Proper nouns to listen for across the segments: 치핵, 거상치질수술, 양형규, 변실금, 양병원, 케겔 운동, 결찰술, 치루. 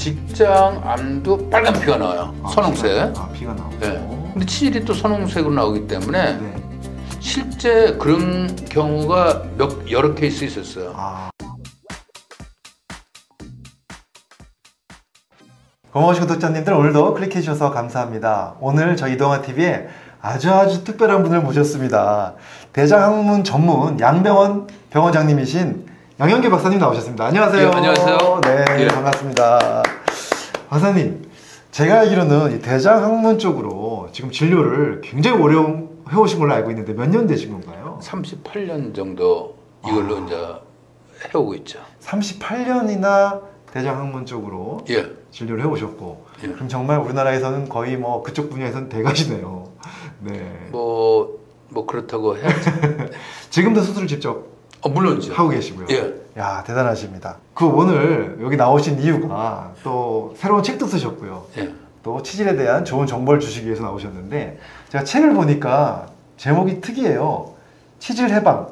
직장 암도 빨간 피가 나와요. 아, 선홍색. 아, 피가 나오고. 네. 근데 치질이 또 선홍색으로 나오기 때문에 네. 실제 그런 경우가 여러 케이스 있었어요. 아. 고마운 구독자님들 오늘도 클릭해 주셔서 감사합니다. 오늘 저희 이동환TV에 아주 특별한 분을 모셨습니다. 대장 항문 전문 양병원 병원장님이신 양형규 박사님 나오셨습니다. 안녕하세요. 예, 안녕하세요. 네, 예. 반갑습니다. 박사님, 제가 알기로는 대장 항문 쪽으로 지금 진료를 굉장히 오래 해오신 걸로 알고 있는데 몇 년 되신 건가요? 38년 정도 이걸로 이제 해오고 있죠. 38년이나 대장 항문 쪽으로 예. 진료를 해오셨고 예. 그럼 정말 우리나라에서는 거의 뭐 그쪽 분야에서는 대가시네요. 네. 뭐 그렇다고 해야죠. 지금도 수술을 직접 물론이죠. 하고 계시고요. 예. 야, 대단하십니다. 그 오늘 여기 나오신 이유가 또 새로운 책도 쓰셨고요. 예. 또 치질에 대한 좋은 정보를 주시기 위해서 나오셨는데 제가 책을 보니까 제목이 특이해요. 치질 해방.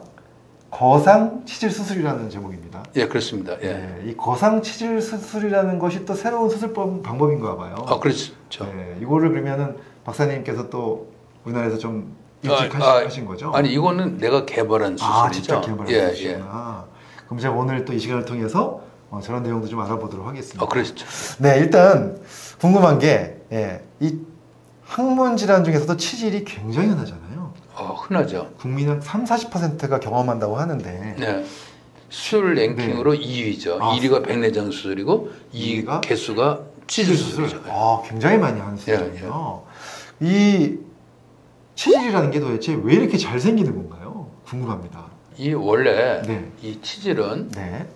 거상 치질 수술이라는 제목입니다. 예, 그렇습니다. 예. 네, 이 거상 치질 수술이라는 것이 또 새로운 수술법 방법인가 봐요. 아, 그렇죠. 네, 이거를 그러면은 박사님께서 또 우리나라에서 좀 일찍 하신 거죠? 아니, 이거는 내가 개발한 수술이죠. 아, 직접 개발한 예, 수술이구나. 예. 그럼 제가 오늘 또 이 시간을 통해서 저런 내용도 좀 알아보도록 하겠습니다. 아, 그렇죠. 네, 일단 궁금한 게 이 항문 질환 중에서도 치질이 굉장히 흔하잖아요. 흔하죠. 국민 한 30~40%가 경험한다고 하는데 네. 수술 랭킹으로 네. 2위죠. 아, 1위가 백내장 수술이고 2위가 개수가 치질 수술이죠. 아, 굉장히 많이 하는 수술이에요. 예, 예. 이 치질이라는 게 도대체 왜 이렇게 잘 생기는 건가요? 궁금합니다. 이 원래 네. 이 치질은 네.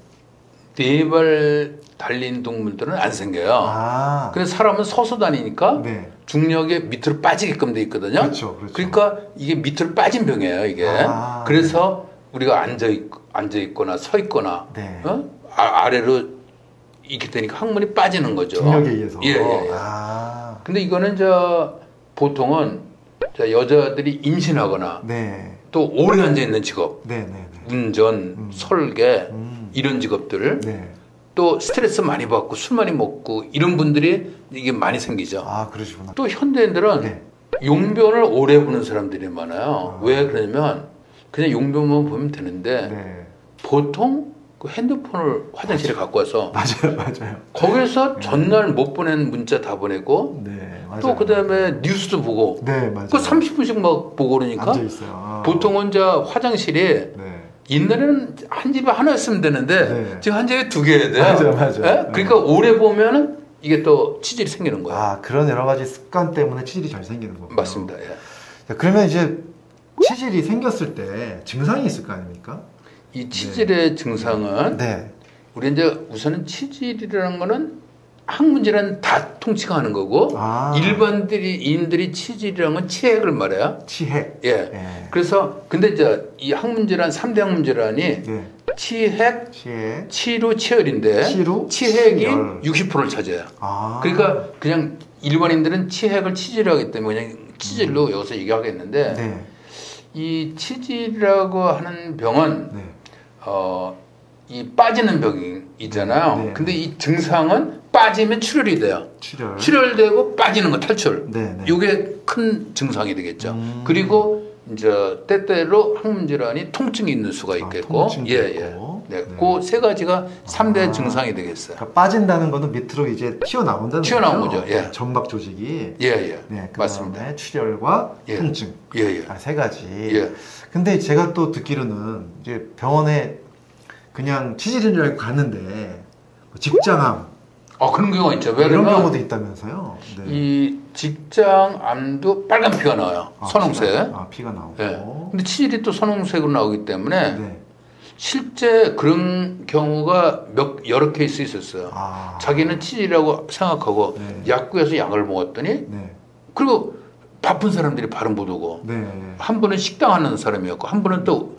네 발 달린 동물들은 안 생겨요. 아. 근데 사람은 서서 다니니까 네. 중력에 밑으로 빠지게끔 돼 있거든요. 그렇죠, 그렇죠. 그러니까 이게 밑으로 빠진 병이에요, 이게. 아, 그래서 네. 우리가 앉아 있거나 서 있거나 네. 어? 아래로 이렇게 되니까 항문이 빠지는 거죠. 중력에 의해서. 예, 예, 예. 아. 근데 이거는 저 보통은 여자들이 임신하거나 네. 또 오래 앉아 있는 직업, 네, 네, 네. 운전, 설계 이런 직업들. 네. 또 스트레스 많이 받고 술 많이 먹고 이런 분들이 이게 많이 생기죠. 아, 그러시구나. 또 현대인들은 네. 용변을 오래 보는 사람들이 많아요. 아. 왜 그러냐면 그냥 용변만 보면 되는데 네. 보통 그 핸드폰을 화장실에 맞아. 갖고 와서 맞아요. 거기서 전날 못 보낸 문자 다 보내고 네, 또 그다음에 뉴스도 보고 네, 맞아요. 그 30분씩 막 보고 그러니까 앉아있어요. 아. 보통 혼자 화장실이 네. 옛날에는 한 집에 하나였으면 되는데 네. 지금 한 집에 두 개야 돼요. 맞아. 예? 그러니까 오래 보면은 이게 또 치질이 생기는 거예요. 아, 그런 여러 가지 습관 때문에 치질이 잘 생기는 거예요. 맞습니다. 예. 자, 그러면 이제 치질이 생겼을 때 증상이 있을 거 아닙니까? 이 치질의 네. 증상은 네. 우리 이제 우선은 치질이라는 거는 항문 질환 다 통칭하는 거고 아. 일반인들이 치질이라는 건 치핵을 말해요. 치핵. 예. 네. 그래서 근데 이제 이 항문 질환 3대 항문 질환이 네. 치핵, 치루, 치열인데 치핵이 60%를 차지해요. 아. 그러니까 그냥 일반인들은 치핵을 치질하기 때문에 그냥 치질로 여기서 얘기하겠는데 네. 이 치질이라고 하는 병은 네. 이 빠지는 병이잖아요. 네. 근데 이 증상은 빠지면 출혈이 돼요. 출혈되고 빠지는 거 탈출. 네네. 이게 큰 증상이 되겠죠. 그리고 이제 때때로 항문 질환이 통증이 있는 수가 있겠고, 있고. 네. 네. 그 세 가지가 3대 증상이 되겠어요. 그러니까 빠진다는 거는 밑으로 이제 튀어나온다는 거죠. 예. 점박 조직이. 예예. 네, 맞습니다. 출혈과 예. 통증. 예예. 아, 세 가지. 예. 근데 제가 또 듣기로는 이제 병원에 그냥 치질인 줄 알고 갔는데 직장암. 아, 그런 경우가 있죠. 이런 경우도 있다면서요? 네. 이 직장암도 빨간 피가 나와요. 아, 선홍색. 피가 나오고. 네. 근데 치질이 또 선홍색으로 나오기 때문에 네. 실제 그런 경우가 여러 케이스 있었어요. 아. 자기는 치질이라고 생각하고 네. 약국에서 약을 먹었더니 네. 그리고 바쁜 사람들이 발음 못 오고 네. 한 분은 식당 하는 사람이었고 한 분은 또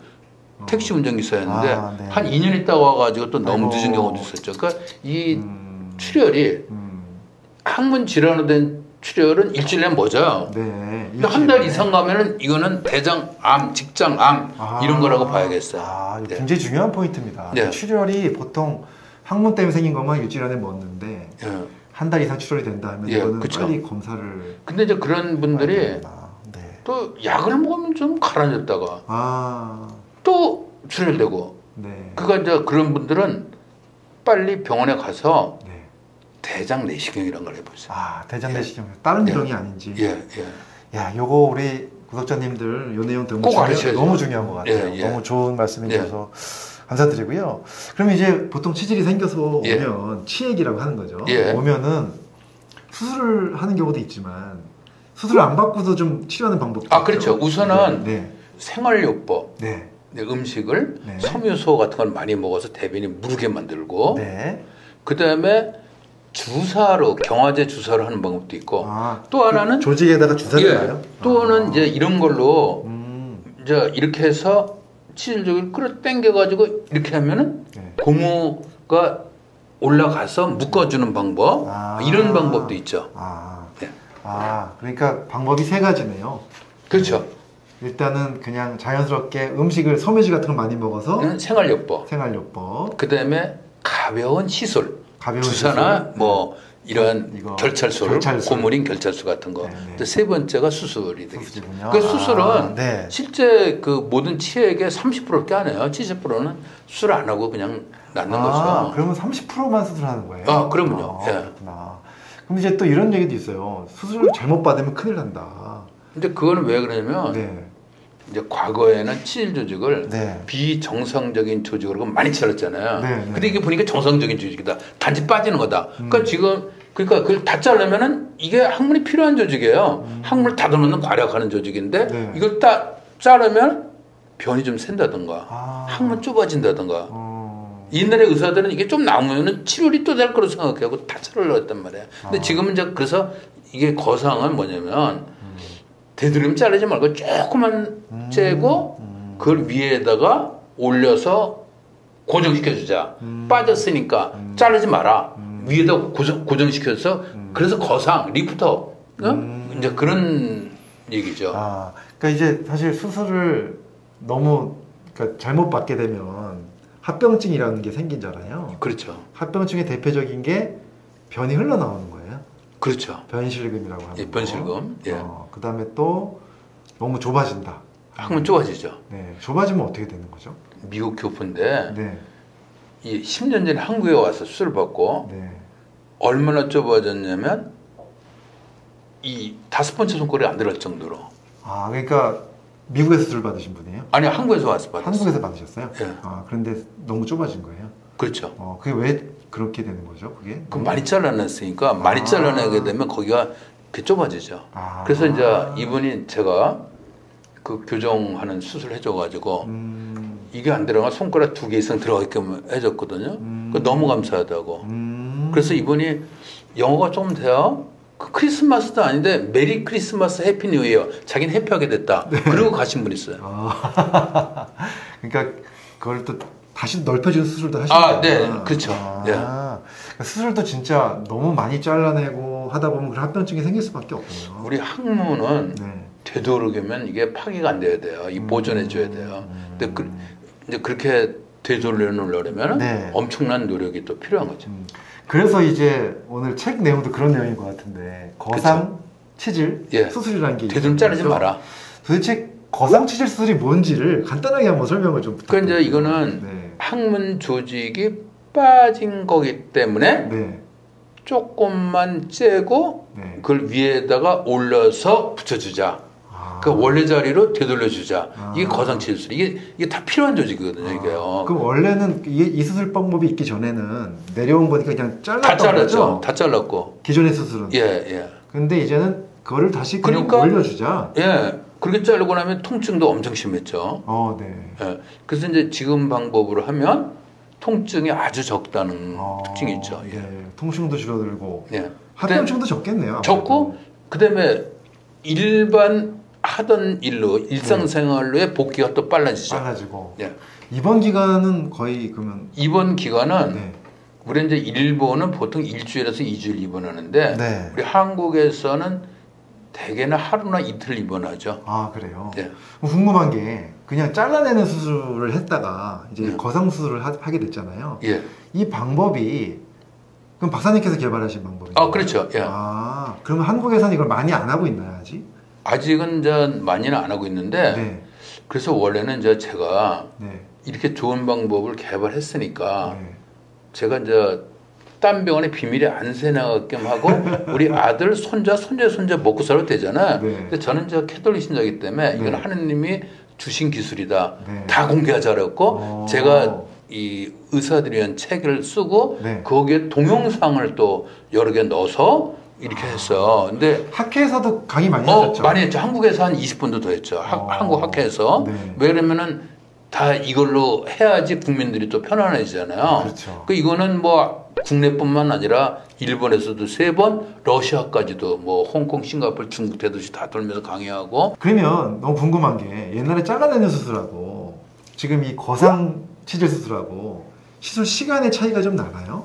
택시 운전기사였는데 네. 한 2년 있다 와가지고 또 너무 늦은 경우도 있었죠. 그러니까 이 출혈이 항문 질환으로 된 출혈은 일주일에 뭐죠? 네, 근데 한 달 이상 가면은 이거는 대장암, 직장암 이런 거라고 봐야겠어요. 아, 네. 굉장히 중요한 포인트입니다. 네. 출혈이 보통 항문 때문에 생긴 것만 일주일 안에 먹는데 네. 한 달 이상 출혈이 된다 하면 예, 이거는 그쵸. 빨리 검사를. 근데 이제 그런 분들이 네. 또 약을 먹으면 좀 가라앉았다가 또 출혈되고. 네. 그러니까 이제 그런 분들은 빨리 병원에 가서 네. 대장 내시경이란 걸 해보세요. 대장 예. 내시경. 다른 병이 예. 아닌지. 예, 예. 야, 요거 우리 구독자님들 요 내용 너무 중요해요. 너무 중요한 것 같아요. 예, 예. 너무 좋은 말씀해 주셔서. 예. 감사드리고요. 그럼 이제 보통 치질이 생겨서 오면 예. 치액이라고 하는 거죠. 예. 오면은 수술을 하는 경우도 있지만 수술을 안 받고도 좀 치료하는 방법도 그렇죠. 우선은 네. 생활요법, 네. 음식을 네. 섬유소 같은 걸 많이 먹어서 대변이 무르게 만들고 네. 그 다음에 주사로 경화제 주사를 하는 방법도 있고 또 하나는 그 조직에다가 주사를 예. 놔요? 또는 이제 이런 걸로 이제 이렇게 해서 치질적으로 끌어당겨가지고 이렇게 하면은 네. 고무가 올라가서 묶어주는 방법 이런 방법도 있죠. 네. 그러니까 방법이 세 가지네요. 그렇죠. 네. 일단은 그냥 자연스럽게 음식을 섬유질 같은 걸 많이 먹어서 생활요법. 그 다음에 가벼운 시술, 주사나 시술. 뭐 이런 결찰술, 고무링 결찰술 같은 거. 세 번째가 수술이 되겠죠. 그 수술은 네. 실제 그 모든 치액의 30%밖에 안 해요. 70%는 수술 안 하고 그냥 낫는 거죠. 그러면 30%만 수술하는 거예요? 그럼요. 예. 그렇구나. 그럼 이제 또 이런 얘기도 있어요. 수술을 잘못 받으면 큰일 난다. 근데 그거는 왜 그러냐면 네. 이제 과거에는 치질 조직을 네. 비정상적인 조직으로 많이 잘랐잖아요. 네, 네. 근데 이게 보니까 정상적인 조직이다. 단지 빠지는 거다. 그러니까 지금 그걸 다 자르면은 이게 항문이 필요한 조직이에요. 항문을 다듬는 과략하는 조직인데 네. 이걸 딱 자르면 변이 좀 샌다든가 항문 좁아진다든가. 옛날에 의사들은 이게 좀 나오면은 치료율이 또 될 거로 생각하고 다 자르려고 했단 말이에요. 근데 지금은 이제 그래서 이게 거상은 뭐냐면. 되도록이면 자르지 말고 조금만 째고 그걸 위에다가 올려서 고정시켜주자. 빠졌으니까 자르지 마라. 위에다 고정시켜서 그래서 거상, 리프트업 이제 그런 얘기죠. 그러니까 이제 사실 수술을 너무 그러니까 잘못 받게 되면 합병증이라는 게 생기잖아요. 그렇죠. 합병증의 대표적인 게 변이 흘러나오는 거예요. 그렇죠. 변실금이라고 하는 예, 변실금. 예. 그 다음에 또 너무 좁아진다. 항문 좁아지죠. 네. 좁아지면 어떻게 되는 거죠? 미국 교포인데 네. 이 10년 전에 한국에 와서 수술 받고 네. 얼마나 좁아졌냐면 이 5번째 손가락이 안 들어갈 정도로. 그러니까 미국에서 수술 받으신 분이에요? 아니, 한국에서 와서 받았어요. 한국에서 받으셨어요? 예. 그런데 너무 좁아진 거예요? 그렇죠. 그게 왜? 그렇게 되는 거죠, 그게? 그럼 많이 잘라냈으니까, 많이 잘라내게 되면 거기가 이렇게 좁아지죠. 그래서 이제 이분이 제가 그 교정하는 수술을 해줘가지고, 이게 안 들어가 손가락 2개 이상 들어가게끔 해줬거든요. 너무 감사하다고. 그래서 이분이 영어가 좀 돼요. 그 크리스마스도 아닌데 메리 크리스마스 해피 뉴 이어. 자기는 해피하게 됐다. 네. 그러고 가신 분 있어요. 그러니까 그걸 또 다시 넓혀주는 수술도 하시는 거예요. 네, 그렇죠. 네. 수술도 진짜 너무 많이 잘라내고 하다 보면 그런 합병증이 생길 수밖에 없어요. 우리 항문은 네. 되도록이면 이게 파괴가 안 돼야 돼요. 이 보존해줘야 돼요. 근데 이제 그렇게 되돌려놓으려면 네. 엄청난 노력이 또 필요한 거죠. 그래서 이제 오늘 책 내용도 그런 내용인 것 같은데 거상, 치질, 예. 수술이라는 게 되도록 자르지 마라. 도대체 거상 치질 수술이 뭔지를 간단하게 한번 설명을 좀 부탁드립니다. 그러니까 이거는 네. 항문 조직이 빠진 거기 때문에 네. 조금만 째고 네. 그걸 위에다가 올려서 붙여주자. 그러니까 원래 자리로 되돌려주자. 이게 거상 치질 수술. 이게 다 필요한 조직이거든요. 이게요. 그럼 원래는 이 수술 방법이 있기 전에는 내려온 거니까 그냥 잘랐던 거죠? 다 잘랐고. 기존의 수술은. 예. 근데 이제는 그거를 다시 그냥 올려주자. 예. 그렇게 자르고 나면 통증도 엄청 심했죠. 네. 그래서 이제 지금 방법으로 하면 통증이 아주 적다는 특징이 있죠. 예. 네. 통증도 줄어들고 합병증도 적겠네요. 적고 그 다음에 일반 하던 일로 일상생활로의 복귀가 또 빨라지죠. 빨라지고. 예. 이번 기간은 거의 그러면 이번 기간은 네. 우리 이제 일본은 보통 1주일에서 2주일 입원하는데 네. 우리 한국에서는 대개는 하루나 이틀 입원하죠. 그래요? 네. 궁금한 게 그냥 잘라내는 수술을 했다가 이제 거상 수술을 하게 됐잖아요. 이 방법이 그럼 박사님께서 개발하신 방법이죠? 그렇죠. 예. 그러면 한국에서는 이걸 많이 안 하고 있나요, 아직? 아직은 많이는 안 하고 있는데, 네. 그래서 원래는 제가 네. 이렇게 좋은 방법을 개발했으니까, 네. 제가 딴 병원에 비밀이 안 새나게끔 하고, 우리 아들, 손자 먹고 살아도 되잖아요. 네. 근데 저는 캐톨릭 신자이기 때문에, 네. 이건 하느님이 주신 기술이다. 네. 다 공개하자고, 제가 이 의사들이 한 책을 쓰고, 네. 거기에 동영상을 또 여러 개 넣어서, 이렇게 했어. 근데 학회에서도 강의 많이 하셨죠? 많이 했죠. 한국에서 한 20분도 더 했죠. 한국 학회에서. 네. 왜냐면은 다 이걸로 해야지 국민들이 또 편안해지잖아요. 그렇죠. 이거는 국내뿐만 아니라 일본에서도 3번, 러시아까지도 홍콩, 싱가포르, 중국 대도시 다 돌면서 강의하고. 그러면 너무 궁금한 게 옛날에 짜가내는 수술하고 지금 이 거상 치질 수술하고 시술 시간의 차이가 좀 나나요?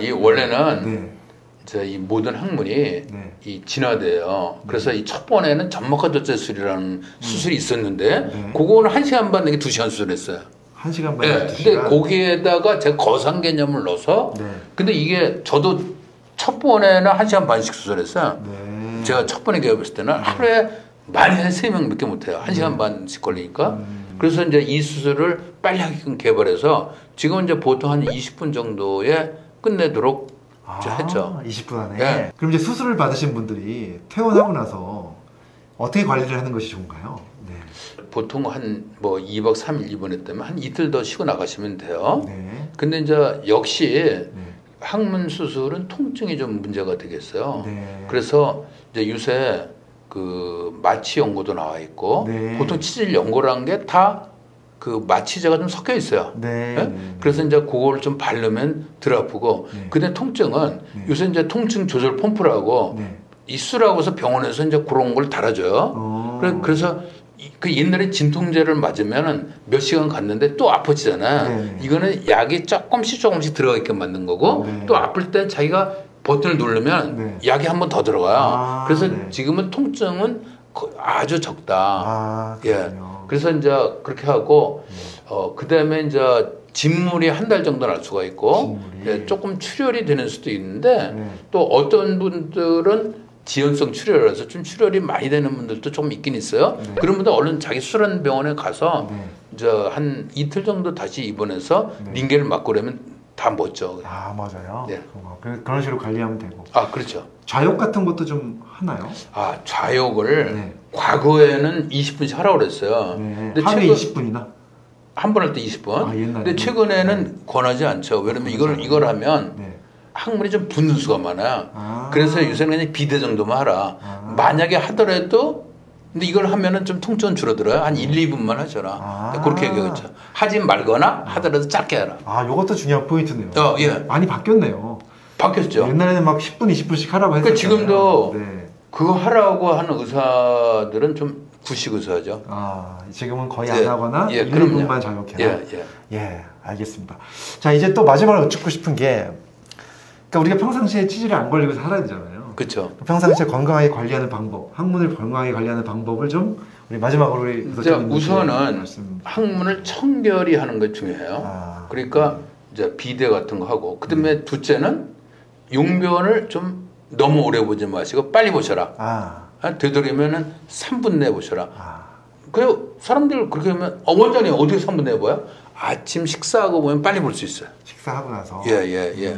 이 원래는 네. 이 모든 학문이 네. 진화돼요. 그래서 이 첫 번에는 점막과 젖제 수술이라는 수술이 있었는데, 네. 그거는 1시간 반 내게 2시간 수술했어요. 1시간 반. 네. 2시간. 근데 거기에다가 제가 거상 개념을 넣어서, 네. 근데 이게 저도 첫 번에는 1시간 반씩 수술했어요. 네. 제가 첫 번에 개업했을 때는 네. 하루에 많이 한 3명밖에 못해요. 1시간 반씩 걸리니까. 그래서 이 수술을 빨리 하게끔 개발해서 지금 보통 한 20분 정도에 끝내도록 했죠. 20분 안에. 네. 그럼 수술을 받으신 분들이 퇴원하고 나서 어떻게 관리를 하는 것이 좋은가요? 네. 보통 한 2박 3일 입원했다면 한 이틀 더 쉬고 나가시면 돼요. 네. 근데 역시 네. 항문 수술은 통증이 좀 문제가 되겠어요. 네. 그래서 요새 마취 연고도 나와 있고, 네. 보통 치질 연고라는 게 다 마취제가 좀 섞여 있어요. 네, 네? 네. 그래서 그걸 좀 바르면 덜 아프고, 네. 근데 통증은 네. 요새 통증 조절 펌프라고 네. 입술하고서 병원에서 그런 걸 달아줘요. 그래서 옛날에 진통제를 맞으면 몇 시간 갔는데 또 아파지잖아요. 네. 이거는 약이 조금씩 들어가게끔 만든 거고, 네. 또 아플 때 자기가 버튼을 누르면 네. 약이 한 번 더 들어가요. 그래서 네. 지금은 통증은 아주 적다. 그렇군요. 예. 그래서 그렇게 하고, 그 다음에 진물이 한 달 정도 날 수가 있고, 예, 조금 출혈이 되는 수도 있는데, 네. 또 어떤 분들은 지연성 출혈이라서 좀 출혈이 많이 되는 분들도 조금 있긴 있어요. 네. 그런 분들 얼른 자기 수술하는 병원에 가서, 네. 한 이틀 정도 다시 입원해서 네. 링겔을 맞고 그러면 다 멋져. 맞아요. 네. 그런 식으로 관리하면 되고. 그렇죠. 좌욕 같은 것도 좀 하나요? 좌욕을 네. 과거에는 20분씩 하라고 그랬어요. 네. 근데 하루에 20분이나? 한 번 할 때 20분. 근데 최근에는 네. 권하지 않죠. 왜냐면 이걸 하면 네. 항문이 좀 붓는 수가 많아요. 그래서 요새는 그냥 비대 정도만 하라. 만약에 하더라도 근데 이걸 하면은 좀 통증은 줄어들어요. 한 1, 2분만 하셔라. 그렇게 얘기하겠죠. 하지 말거나 하더라도 짧게 하라. 요것도 중요한 포인트네요. 예. 많이 바뀌었네요. 바뀌었죠. 옛날에는 막 10분, 20분씩 하라고 했었잖아요. 지금도 네. 그거 하라고 하는 의사들은 좀 구식 의사죠. 지금은 거의 안 하거나 1분만 자극해라. 예, 알겠습니다. 자, 이제 또 마지막으로 여쭙고 싶은 게, 우리가 평상시에 치질이 안 걸리고 살아야 되잖아요. 그렇죠. 평상시에 건강하게 관리하는 방법, 항문을 건강하게 관리하는 방법을 좀 우리 마지막으로 우선은 항문을 청결히 하는 게 중요해요. 그러니까 비대 같은 거 하고, 그다음에 둘째는 용변을 좀 너무 오래 보지 마시고 빨리 보셔라. 되도록이면 3분 내에 보셔라. 그리고 사람들 그렇게 하면 원장님 어떻게 3분 내에 보여? 아침 식사하고 보면 빨리 볼 수 있어요. 식사하고 나서. 예.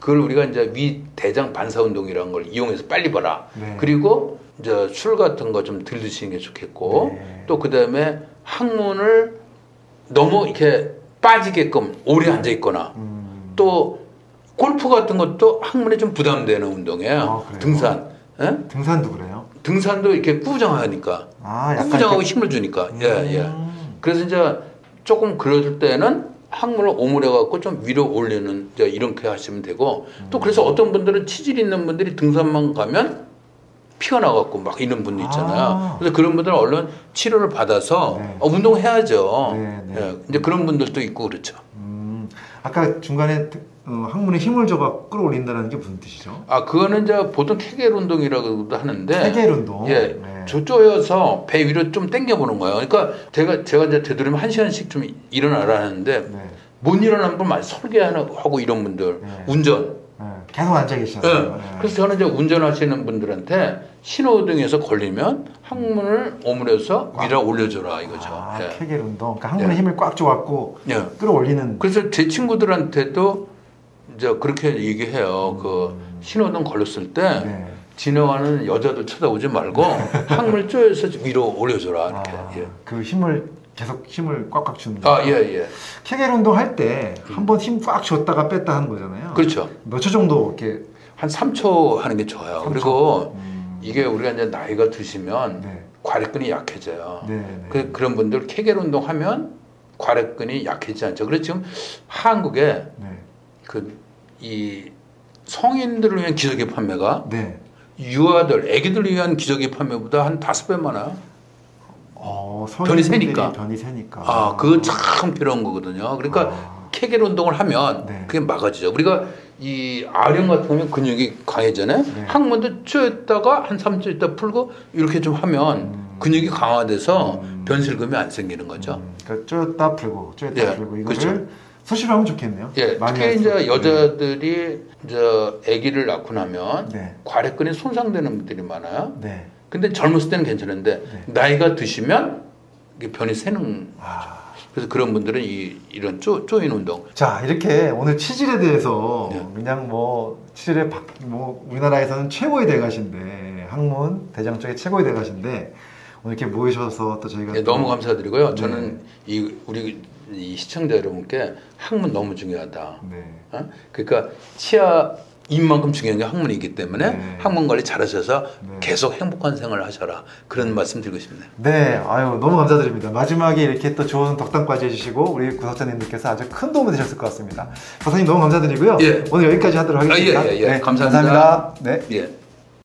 그걸 우리가 위대장 반사 운동이라는 걸 이용해서 빨리 봐라. 네. 그리고 술 같은 거 좀 덜 드시는 게 좋겠고, 네. 또 그다음에 항문을 너무 이렇게 빠지게끔 오래 앉아 있거나, 또 골프 같은 것도 항문에 좀 부담되는 운동이에요. 등산. 예? 등산도 그래요? 등산도 이렇게 꾸부정하니까. 꾸부정하고 이렇게... 힘을 주니까. 예. 그래서 조금 그럴 때는 항문을 오므려갖고 좀 위로 올리는, 이렇게 하시면 되고, 또 그래서 어떤 분들은 치질 있는 분들이 등산만 가면 피가 나갖고 막 이런 분도 있잖아요. 그래서 그런 분들은 얼른 치료를 받아서 네. 운동해야죠. 네. 이제 그런 분들도 있고 그렇죠. 아까 중간에 항문에 힘을 줘서 끌어올린다는 게 무슨 뜻이죠? 그거는 보통 케겔 운동이라고도 하는데. 케겔 운동? 예. 네. 조여서 배 위로 좀 당겨보는 거예요. 그러니까 제가 되도록이면 1시간씩 좀 일어나라 하는데, 못 일어나는 걸 많이 설계하고 이런 분들, 네. 운전. 네. 계속 앉아 계시잖아요. 네. 네. 그래서 저는 이제 운전하시는 분들한테 신호등에서 걸리면 항문을 오므려서 밀어 올려줘라 이거죠. 아, 네. 케겔 운동. 그러니까 항문에 네. 힘을 꽉 줘갖고 네. 끌어올리는. 그래서 제 친구들한테도 이제 그렇게 얘기해요. 그 신호등 걸렸을 때 네. 지나가는 여자들 쳐다보지 말고 항문을 쪼여서 위로 올려줘라. 이렇게. 아, 예. 그 힘을 계속 힘을 꽉꽉 주는 거예요. 아, 예, 예. 케겔 운동 할 때 한 번 힘 꽉 줬다가 뺐다 하는 거잖아요. 그렇죠. 몇 초 정도 이렇게 한 3초 하는 게 좋아요. 3초? 그리고 이게 우리가 이제 나이가 드시면 네. 과략근이 약해져요. 네, 네. 그런 분들 케겔 운동 하면 과략근이 약해지지 않죠. 그래서 지금 한국에 네. 이 성인들을 위한 기저귀 판매가 네. 유아들, 애기들을 위한 기저귀 판매보다 한 5배 많아요. 변이 세니까. 아, 그거 참 필요한 거거든요. 그러니까 케겔 운동을 하면 네. 그게 막아지죠. 우리가 이 아령 같은 경우는 근육이 강해지잖아요. 네. 항문도 쪼였다가 한 3초 있다 풀고 이렇게 좀 하면 근육이 강화돼서 변실금이 안 생기는 거죠. 그러니까 쪼였다 풀고, 쪼였다 예. 풀고 이거를 그렇죠. 수시로 하면 좋겠네요. 예, 특히 이제 여자들이 이제 아기를 낳고 나면 네. 과략근이 손상되는 분들이 많아요. 네. 근데 젊었을 때는 괜찮은데 네. 나이가 드시면 이게 변이 새는 아... 그래서 그런 분들은 이런 쪼인 운동. 자, 이렇게 오늘 치질에 대해서 네. 그냥 뭐 치질에 우리나라에서는 최고의 대가신데 항문 대장 쪽에 최고의 대가신데 오늘 이렇게 모이셔서 또 저희가 네, 또... 너무 감사드리고요. 네. 저는 우리 시청자 여러분께 항문 너무 중요하다. 네. 어? 그러니까 치아 입만큼 중요한 게 항문이기 때문에 네. 항문 관리 잘하셔서 네. 계속 행복한 생활을 하셔라 그런 말씀 드리고 싶네요. 네, 아유 너무 감사드립니다. 마지막에 이렇게 또 좋은 덕담까지 해주시고 우리 구독자님들께서 아주 큰 도움이 되셨을 것 같습니다. 박사님 너무 감사드리고요. 예. 오늘 여기까지 하도록 하겠습니다. 아, 예, 예, 예. 네, 감사합니다. 감사합니다. 네. 예.